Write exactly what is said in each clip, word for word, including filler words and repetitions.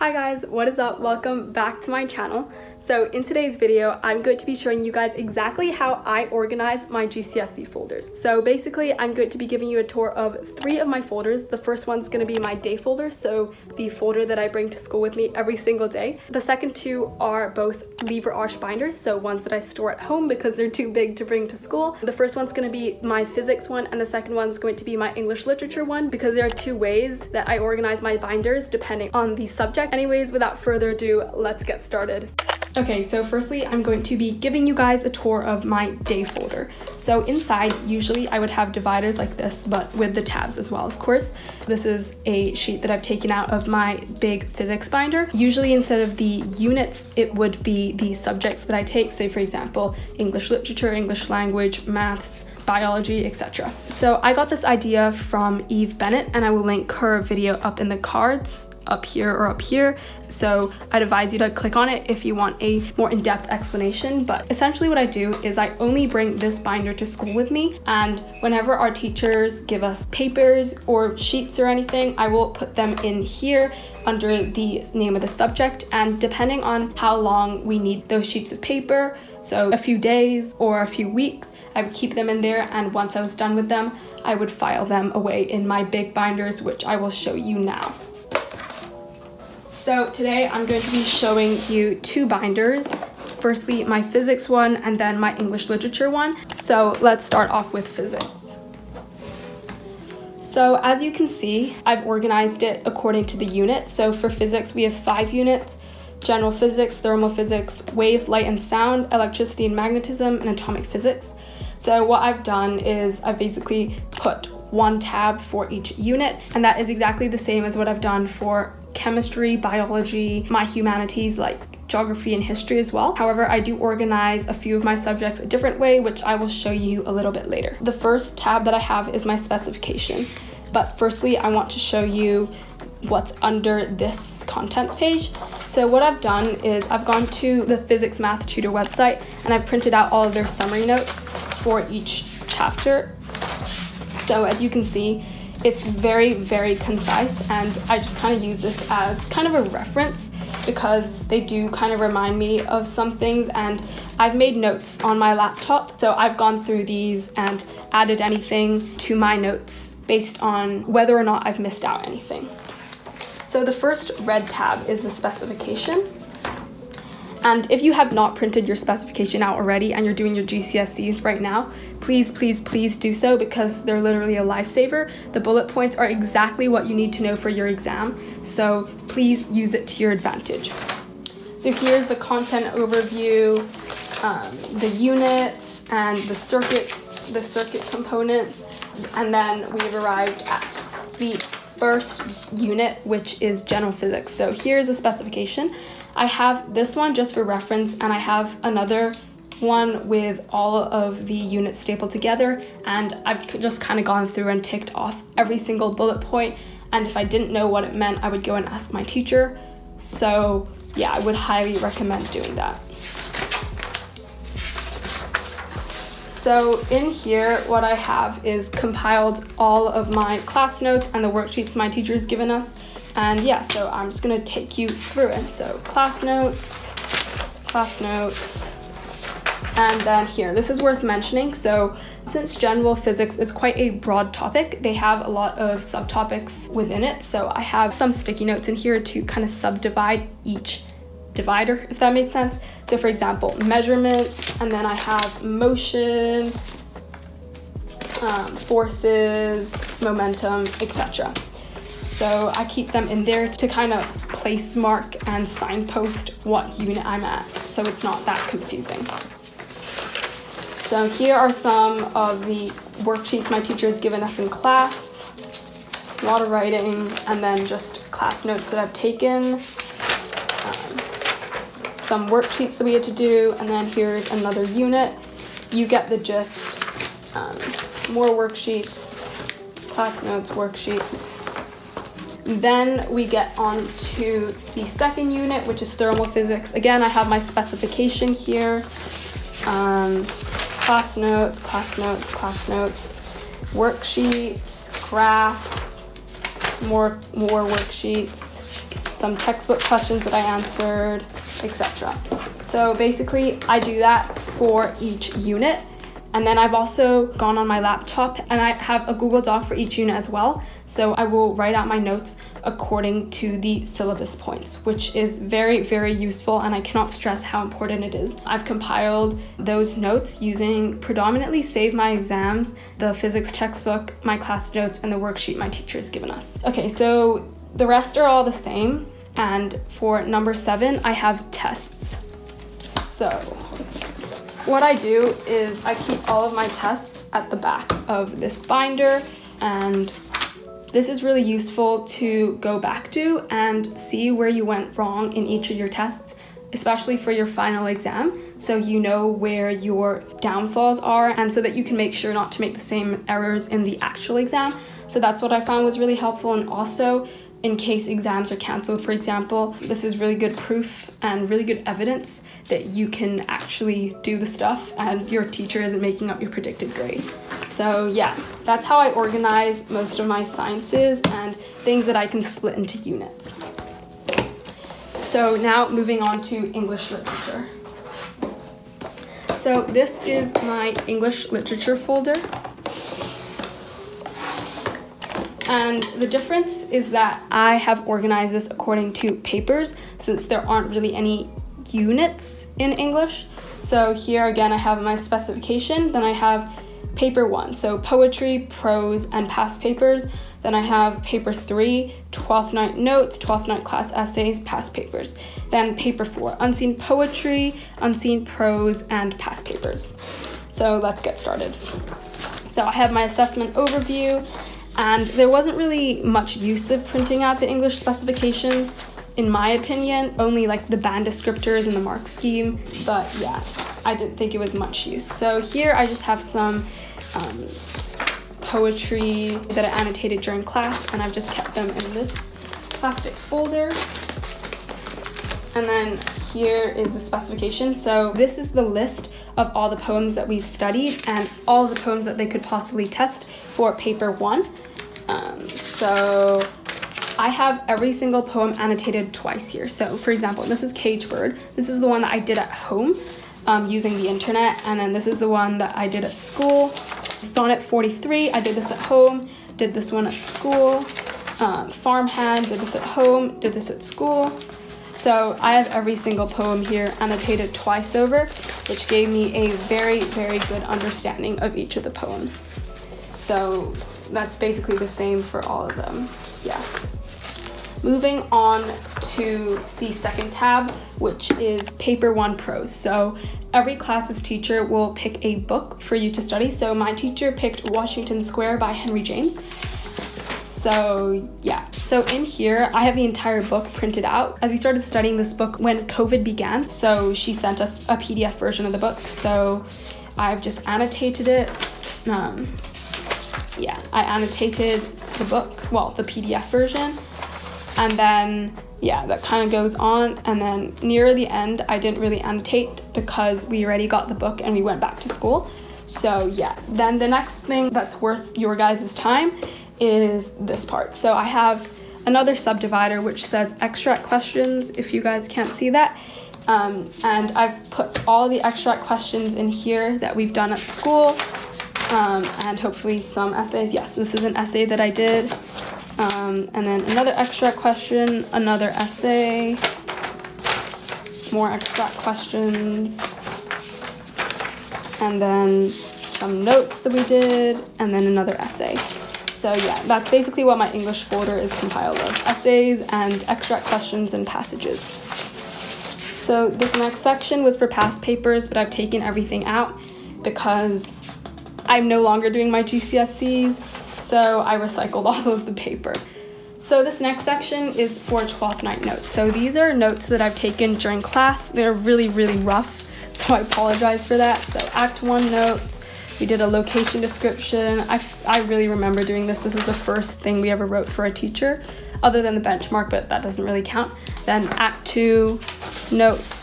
Hi guys, what is up? Welcome back to my channel. So in today's video, I'm going to be showing you guys exactly how I organize my G C S E folders. So basically, I'm going to be giving you a tour of three of my folders. The first one's going to be my day folder, so the folder that I bring to school with me every single day. The second two are both lever arch binders, so ones that I store at home because they're too big to bring to school. The first one's going to be my physics one, and the second one's going to be my English literature one, because there are two ways that I organize my binders depending on the subject. Anyways, without further ado, let's get started. Okay, so firstly, I'm going to be giving you guys a tour of my day folder. So inside, usually I would have dividers like this, but with the tabs as well, of course. This is a sheet that I've taken out of my big physics binder. Usually instead of the units, it would be the subjects that I take. So for example, English literature, English language, maths, biology, et cetera. So I got this idea from Eve Bennett, and I will link her video up in the cards, up here or up here. So I'd advise you to click on it if you want a more in-depth explanation. But essentially what I do is I only bring this binder to school with me, and whenever our teachers give us papers or sheets or anything, I will put them in here under the name of the subject, and depending on how long we need those sheets of paper, so a few days or a few weeks, I would keep them in there, and once I was done with them, I would file them away in my big binders, which I will show you now. So today I'm going to be showing you two binders. Firstly, my physics one, and then my English literature one. So let's start off with physics. So as you can see, I've organized it according to the unit. So for physics, we have five units: general physics, thermal physics, waves, light and sound, electricity and magnetism, and atomic physics. So what I've done is I've basically put one tab for each unit, and that is exactly the same as what I've done for chemistry, biology, my humanities like geography and history as well. However, I do organize a few of my subjects a different way, which I will show you a little bit later. The first tab that I have is my specification. But firstly, I want to show you what's under this contents page. So what I've done is I've gone to the Physics Maths Tutor website, and I've printed out all of their summary notes for each chapter. So as you can see, it's very, very concise, and I just kind of use this as kind of a reference because they do kind of remind me of some things, and I've made notes on my laptop. So I've gone through these and added anything to my notes based on whether or not I've missed out anything. So the first red tab is the specification. And if you have not printed your specification out already and you're doing your G C S Es right now, please, please, please do so, because they're literally a lifesaver. The bullet points are exactly what you need to know for your exam, so please use it to your advantage. So here's the content overview, um, the units, and the circuit, the circuit components. And then we've arrived at the first unit, which is general physics. So here's a specification. I have this one just for reference, and I have another one with all of the units stapled together, and I've just kind of gone through and ticked off every single bullet point, and if I didn't know what it meant, I would go and ask my teacher. So yeah, I would highly recommend doing that. So in here, what I have is compiled all of my class notes and the worksheets my teacher's given us. And yeah, so I'm just gonna take you through it. So class notes, class notes, and then here, this is worth mentioning. So since general physics is quite a broad topic, they have a lot of subtopics within it. So I have some sticky notes in here to kind of subdivide each divider, if that makes sense. So for example, measurements, and then I have motion, um, forces, momentum, et cetera. So I keep them in there to kind of place mark and signpost what unit I'm at, so it's not that confusing. So here are some of the worksheets my teacher has given us in class. A lot of writing, and then just class notes that I've taken. Um, some worksheets that we had to do, and then here's another unit. You get the gist. Um, more worksheets, class notes, worksheets. Then we get on to the second unit, which is thermal physics. Again, I have my specification here, um, class notes, class notes, class notes, worksheets, graphs, more, more worksheets, some textbook questions that I answered, et cetera. So basically I do that for each unit. And then I've also gone on my laptop and I have a Google Doc for each unit as well. So I will write out my notes according to the syllabus points, which is very, very useful, and I cannot stress how important it is. I've compiled those notes using predominantly Save My Exams, the physics textbook, my class notes, and the worksheet my teacher has given us. Okay, so the rest are all the same. And for number seven, I have tests. So what I do is I keep all of my tests at the back of this binder, and this is really useful to go back to and see where you went wrong in each of your tests, especially for your final exam, so you know where your downfalls are and so that you can make sure not to make the same errors in the actual exam. So that's what I found was really helpful, and also in case exams are cancelled, for example, this is really good proof and really good evidence that you can actually do the stuff and your teacher isn't making up your predicted grade. So yeah, that's how I organize most of my sciences and things that I can split into units. So now moving on to English literature. So this is my English literature folder. And the difference is that I have organized this according to papers, since there aren't really any units in English. So here again, I have my specification, then I have paper one, so poetry, prose, and past papers. Then I have paper three, Twelfth Night notes, Twelfth Night class essays, past papers. Then paper four, unseen poetry, unseen prose, and past papers. So let's get started. So I have my assessment overview. And there wasn't really much use of printing out the English specification, in my opinion, only like the band descriptors and the mark scheme. But yeah, I didn't think it was much use. So here I just have some um, poetry that I annotated during class, and I've just kept them in this plastic folder. And then here is the specification. So this is the list of all the poems that we've studied and all the poems that they could possibly test for paper one. Um, so I have every single poem annotated twice here. So for example, this is Caged Bird. This is the one that I did at home um, using the internet. And then this is the one that I did at school. Sonnet forty-three, I did this at home, did this one at school. Um, Farmhand, did this at home, did this at school. So I have every single poem here annotated twice over, which gave me a very, very good understanding of each of the poems. So that's basically the same for all of them, yeah. Moving on to the second tab, which is paper one prose. So every class's teacher will pick a book for you to study. So my teacher picked Washington Square by Henry James. So yeah, so in here, I have the entire book printed out, as we started studying this book when COVID began. So she sent us a P D F version of the book. So I've just annotated it. Um, yeah, I annotated the book, well, the P D F version. And then, yeah, that kind of goes on. And then near the end, I didn't really annotate because we already got the book and we went back to school. So yeah, then the next thing that's worth your guys' time is this part. So I have another subdivider which says extract questions, if you guys can't see that. Um, and I've put all the extract questions in here that we've done at school, um, and hopefully some essays. Yes, this is an essay that I did. Um, and then another extract question, another essay, more extract questions, and then some notes that we did, and then another essay. So yeah, that's basically what my English folder is compiled of, essays and extract questions and passages. So this next section was for past papers, but I've taken everything out because I'm no longer doing my G C S Es, so I recycled all of the paper. So this next section is for Twelfth Night notes. So these are notes that I've taken during class. They're really, really rough, so I apologize for that. So Act One notes. We did a location description. I, I really remember doing this. This was the first thing we ever wrote for a teacher, other than the benchmark, but that doesn't really count. Then Act Two notes.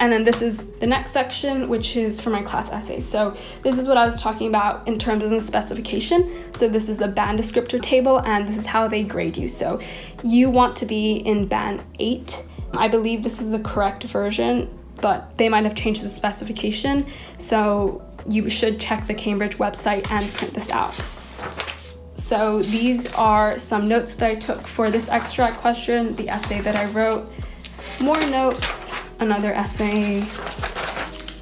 And then this is the next section, which is for my class essays. So this is what I was talking about in terms of the specification. So this is the band descriptor table, and this is how they grade you. So you want to be in band eight. I believe this is the correct version, but they might have changed the specification. So you should check the Cambridge website and print this out. So these are some notes that I took for this extract question, the essay that I wrote, more notes, another essay,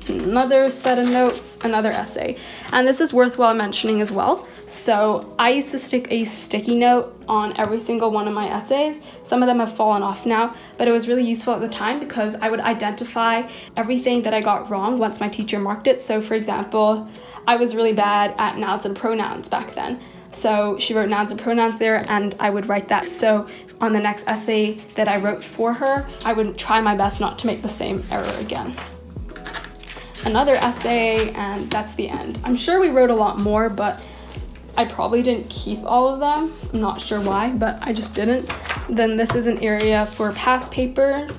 another set of notes, another essay. And this is worthwhile mentioning as well. So I used to stick a sticky note on every single one of my essays. Some of them have fallen off now, but it was really useful at the time because I would identify everything that I got wrong once my teacher marked it. So for example, I was really bad at nouns and pronouns back then. So she wrote nouns and pronouns there, and I would write that. So on the next essay that I wrote for her, I would try my best not to make the same error again. Another essay, and that's the end. I'm sure we wrote a lot more, but I probably didn't keep all of them. I'm not sure why, but I just didn't. Then this is an area for past papers.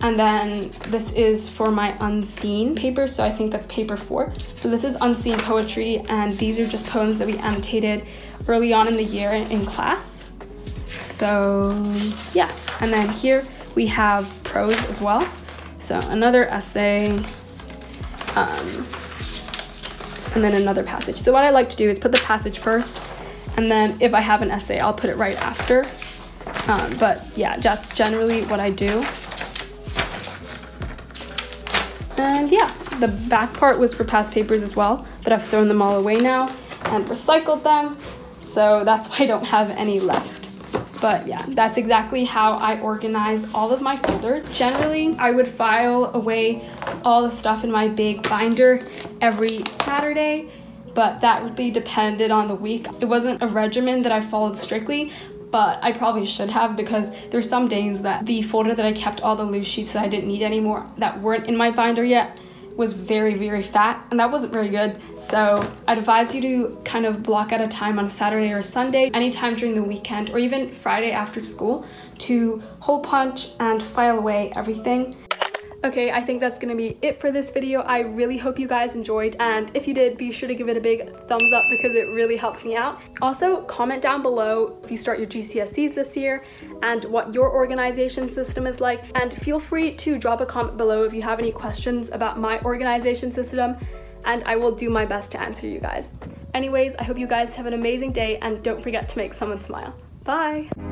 And then this is for my unseen paper. So I think that's paper four. So this is unseen poetry. And these are just poems that we annotated early on in the year in class. So yeah. And then here we have prose as well. So another essay. Um, and then another passage. So what I like to do is put the passage first, and then if I have an essay, I'll put it right after. Um, but yeah, that's generally what I do. And yeah, the back part was for past papers as well, but I've thrown them all away now and recycled them. So that's why I don't have any left. But yeah, that's exactly how I organize all of my folders. Generally, I would file away all the stuff in my big binder every Saturday, but that really depended on the week. It wasn't a regimen that I followed strictly, but I probably should have, because there's some days that the folder that I kept all the loose sheets that I didn't need anymore that weren't in my binder yet was very, very fat, and that wasn't very good. So I'd advise you to kind of block out a time on Saturday or Sunday, anytime during the weekend, or even Friday after school, to hole punch and file away everything. Okay, I think that's gonna be it for this video. I really hope you guys enjoyed, and if you did, be sure to give it a big thumbs up because it really helps me out. Also, comment down below if you start your G C S Es this year and what your organization system is like, and feel free to drop a comment below if you have any questions about my organization system, and I will do my best to answer you guys. Anyways, I hope you guys have an amazing day, and don't forget to make someone smile. Bye!